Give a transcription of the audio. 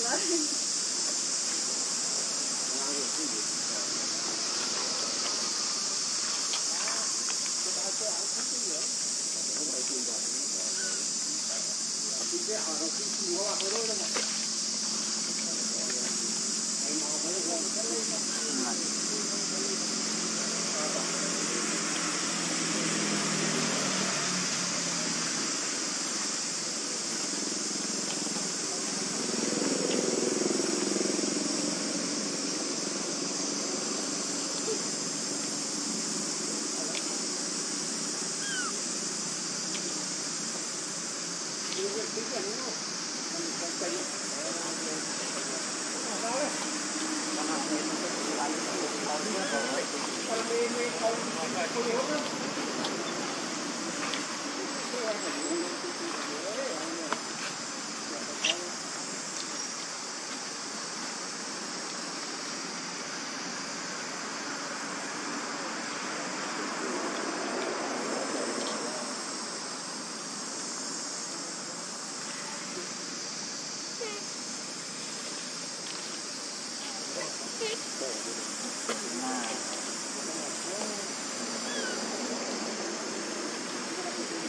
lỡ những video hấp dẫn.